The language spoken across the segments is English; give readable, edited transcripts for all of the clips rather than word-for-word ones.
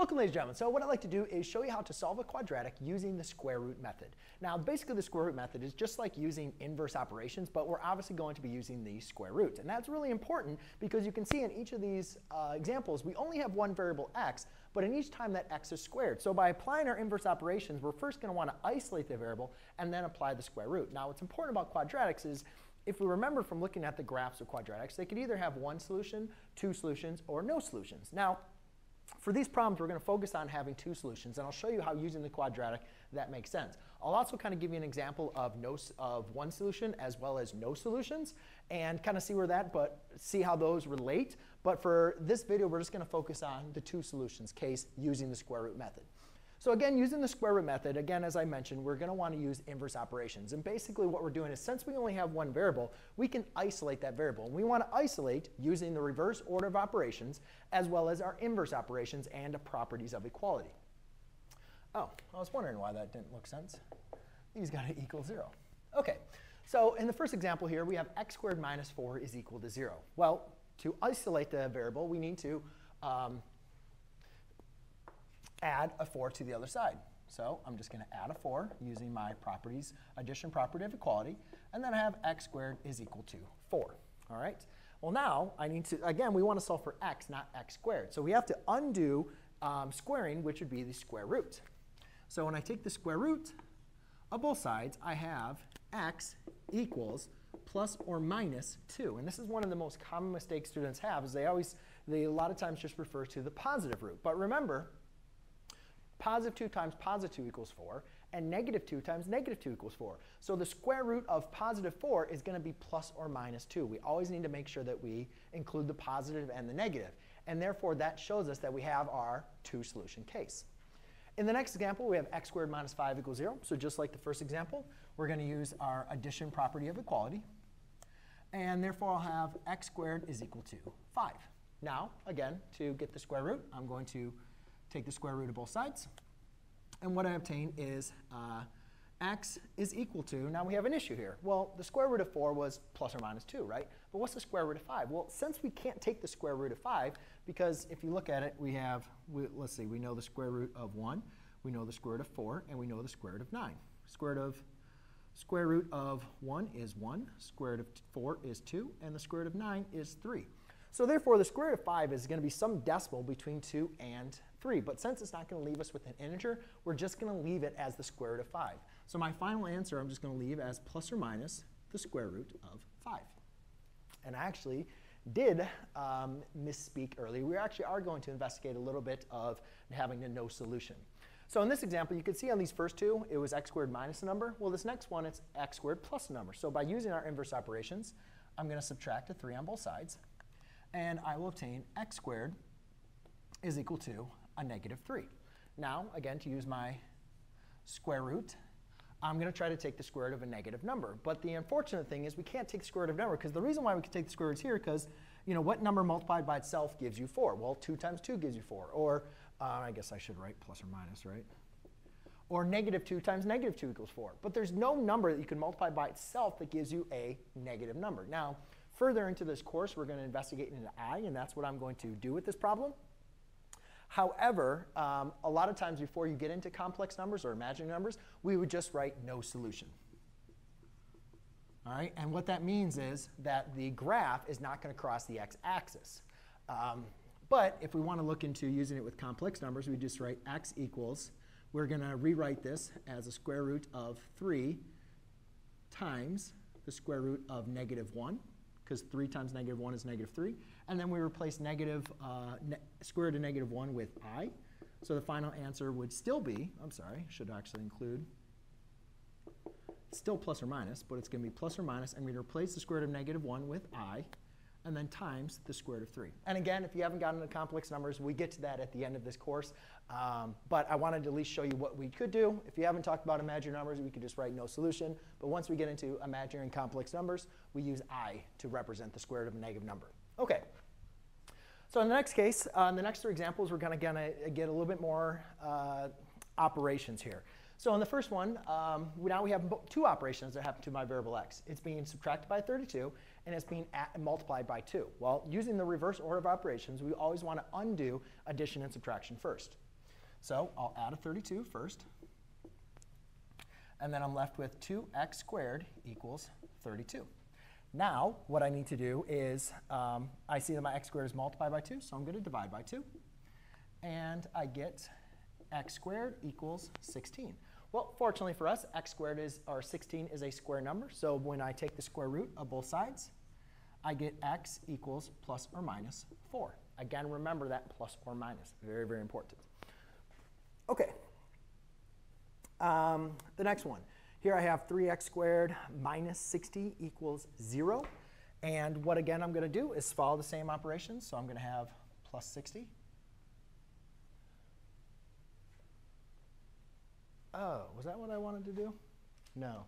Welcome, ladies and gentlemen. So what I'd like to do is show you how to solve a quadratic using the square root method. Now basically the square root method is just like using inverse operations, but we're obviously going to be using the square root. And that's really important because you can see in each of these examples we only have one variable x, but in each time that x is squared. So by applying our inverse operations, we're first going to want to isolate the variable and then apply the square root. Now what's important about quadratics is if we remember from looking at the graphs of quadratics, they could either have one solution, two solutions, or no solutions. Now, for these problems, we're going to focus on having two solutions, and I'll show you how using the quadratic that makes sense. I'll also kind of give you an example of one solution as well as no solutions, and kind of see where that, but see how those relate. But for this video, we're just going to focus on the two solutions case using the square root method. So again, using the square root method, again, as I mentioned, we're going to want to use inverse operations. And basically what we're doing is since we only have one variable, we can isolate that variable. And we want to isolate using the reverse order of operations as well as our inverse operations and the properties of equality. Oh, I was wondering why that didn't look sense. These got to equal 0. OK, so in the first example here, we have x squared minus 4 is equal to 0. Well, to isolate the variable, we need to add a 4 to the other side. So I'm just going to add a 4 using my properties, addition property of equality. And then I have x squared is equal to 4. All right? Well, now I need to, again, we want to solve for x, not x squared. So we have to undo squaring, which would be the square root. So when I take the square root of both sides, I have x equals plus or minus 2. And this is one of the most common mistakes students have, is they a lot of times just refer to the positive root. But remember, positive 2 times positive 2 equals 4, and negative 2 times negative 2 equals 4. So the square root of positive 4 is going to be plus or minus 2. We always need to make sure that we include the positive and the negative. And therefore, that shows us that we have our two-solution case. In the next example, we have x squared minus 5 equals 0. So just like the first example, we're going to use our addition property of equality. And therefore, I'll have x squared is equal to 5. Now, again, to get the square root, I'm going to take the square root of both sides. And what I obtain is x is equal to, now we have an issue here. Well, the square root of 4 was plus or minus 2, right? But what's the square root of 5? Well, since we can't take the square root of 5, because if you look at it, we have, let's see, we know the square root of 1, we know the square root of 4, and we know the square root of 9. Square root of 1 is 1, square root of 4 is 2, and the square root of 9 is 3. So therefore, the square root of 5 is going to be some decimal between 2 and 3. But since it's not going to leave us with an integer, we're just going to leave it as the square root of 5. So my final answer I'm just going to leave as plus or minus the square root of 5. And I actually did misspeak earlier. We actually are going to investigate a little bit of having a no solution. So in this example, you can see on these first two, it was x squared minus a number. Well, this next one, it's x squared plus a number. So by using our inverse operations, I'm going to subtract a 3 on both sides. And I will obtain x squared is equal to a negative 3. Now, again, to use my square root, I'm going to try to take the square root of a negative number. But the unfortunate thing is we can't take the square root of a number, because the reason why we can take the square root is here, because what number multiplied by itself gives you 4? Well, 2 times 2 gives you 4. Or I guess I should write plus or minus, right? Or negative 2 times negative 2 equals 4. But there's no number that you can multiply by itself that gives you a negative number. Now, further into this course, we're going to investigate into I, and that's what I'm going to do with this problem. However, a lot of times before you get into complex numbers or imaginary numbers, we would just write no solution. All right? And what that means is that the graph is not going to cross the x-axis. But if we want to look into using it with complex numbers, we just write x equals. We're going to rewrite this as a square root of 3 times the square root of negative 1. Because 3 times negative 1 is negative 3. And then we replace square root of negative 1 with I. So the final answer would still be, I'm sorry, should actually include, still plus or minus, but it's going to be plus or minus. And we replace the square root of negative 1 with I, and then times the square root of 3. And again, if you haven't gotten into complex numbers, we get to that at the end of this course. But I wanted to at least show you what we could do. If you haven't talked about imaginary numbers, we could just write no solution. But once we get into imaginary and complex numbers, we use I to represent the square root of a negative number. OK. So in the next case, the next three examples, we're going to get a little bit more operations here. So in the first one, now we have two operations that happen to my variable x. It's being subtracted by 32, and it's being multiplied by 2. Well, using the reverse order of operations, we always want to undo addition and subtraction first. So I'll add a 32 first. And then I'm left with 2x squared equals 32. Now, what I need to do is I see that my x squared is multiplied by 2, so I'm going to divide by 2. And I get x squared equals 16. Well, fortunately for us, x squared is, or 16 is a square number. So when I take the square root of both sides, I get x equals plus or minus 4. Again, remember that plus or minus. Very, very important. OK. The next one. Here I have 3x squared minus 60 equals 0. And what, again, I'm going to do is follow the same operations. So I'm going to have plus 60. Oh, was that what I wanted to do? No.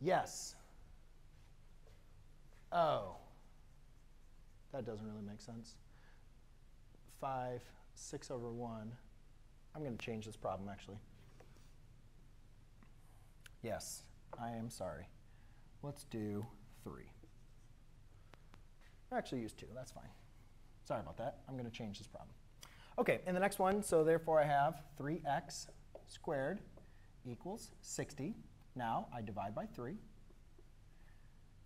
Yes. Oh. That doesn't really make sense. 5, 6 over 1. I'm going to change this problem, actually. Yes, I am sorry. Let's do 3. Actually, use 2. That's fine. Sorry about that. I'm going to change this problem. OK, and the next one, so therefore I have 3x squared equals 60. Now I divide by 3.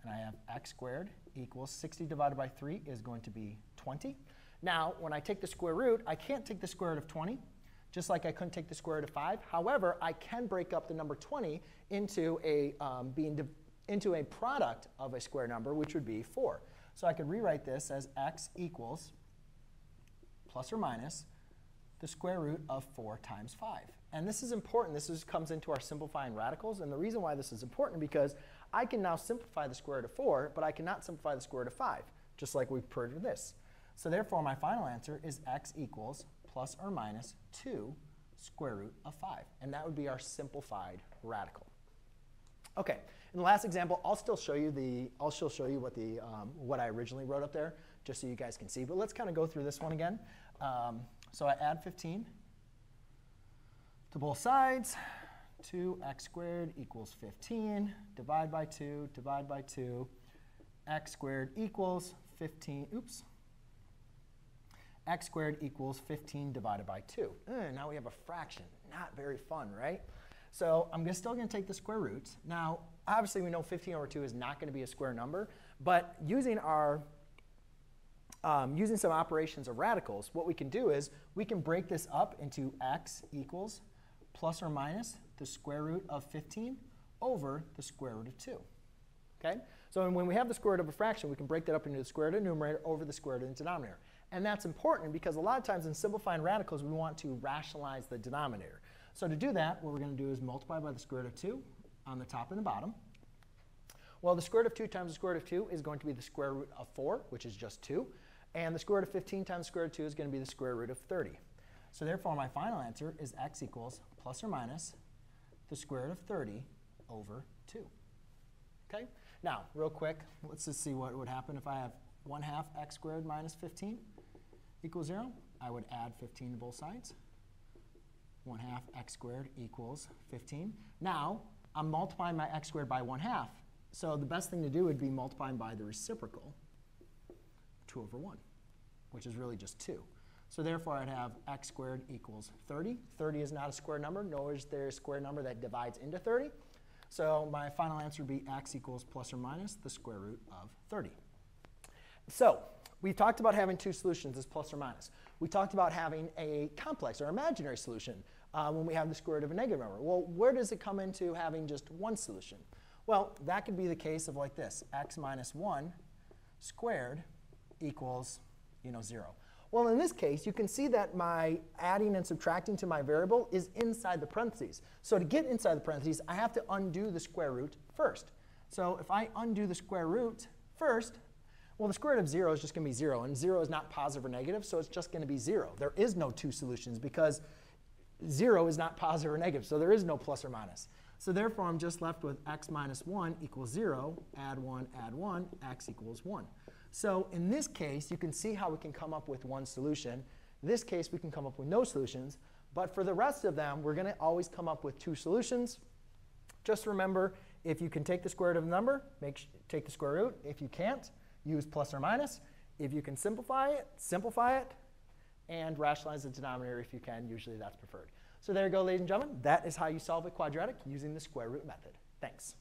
And I have x squared equals 60 divided by 3 is going to be 20. Now, when I take the square root, I can't take the square root of 20, just like I couldn't take the square root of 5. However, I can break up the number 20 into a product of a square number, which would be 4. So I could rewrite this as x equals plus or minus the square root of 4 times 5. And this is important. This comes into our simplifying radicals. And the reason why this is important because I can now simplify the square root of 4, but I cannot simplify the square root of 5, just like we proved with this. So therefore, my final answer is x equals plus or minus 2 square root of 5. And that would be our simplified radical. OK, in the last example, I'll still show you what I originally wrote up there, just so you guys can see. But let's kind of go through this one again. So I add 15 to both sides. 2x squared equals 15. Divide by 2, divide by 2. X squared equals 15. Oops. X squared equals 15 divided by 2. Now we have a fraction. Not very fun, right? So I'm still going to take the square root. Now, obviously, we know 15 over 2 is not going to be a square number. But using our using some operations of radicals, what we can do is we can break this up into x equals plus or minus the square root of 15 over the square root of 2. Okay? So when we have the square root of a fraction, we can break that up into the square root of the numerator over the square root of the denominator. And that's important because a lot of times in simplifying radicals, we want to rationalize the denominator. So to do that, what we're going to do is multiply by the square root of 2 on the top and the bottom. Well, the square root of 2 times the square root of 2 is going to be the square root of 4, which is just 2. And the square root of 15 times the square root of 2 is going to be the square root of 30. So therefore, my final answer is x equals plus or minus the square root of 30 over 2. OK? Now, real quick, let's just see what would happen if I have 1/2 x squared minus 15 equals 0. I would add 15 to both sides. 1/2 x squared equals 15. Now, I'm multiplying my x squared by 1/2. So the best thing to do would be multiplying by the reciprocal. 2 over 1, which is really just 2. So therefore, I'd have x squared equals 30. 30 is not a square number, nor is there a square number that divides into 30. So my final answer would be x equals plus or minus the square root of 30. So we talked about having two solutions as plus or minus. We talked about having a complex or imaginary solution when we have the square root of a negative number. Well, where does it come into having just one solution? Well, that could be the case of like this, x minus 1 squared equals 0. Well, in this case, you can see that my adding and subtracting to my variable is inside the parentheses. So to get inside the parentheses, I have to undo the square root first. So if I undo the square root first, well, the square root of 0 is just going to be 0. And 0 is not positive or negative, so it's just going to be 0. There is no two solutions because 0 is not positive or negative. So there is no plus or minus. So therefore, I'm just left with x minus 1 equals 0, add 1, x equals 1. So in this case, you can see how we can come up with one solution. In this case, we can come up with no solutions. But for the rest of them, we're going to always come up with two solutions. Just remember, if you can take the square root of a number, take the square root. If you can't, use plus or minus. If you can simplify it, and rationalize the denominator if you can. Usually that's preferred. So there you go, ladies and gentlemen. That is how you solve a quadratic using the square root method. Thanks.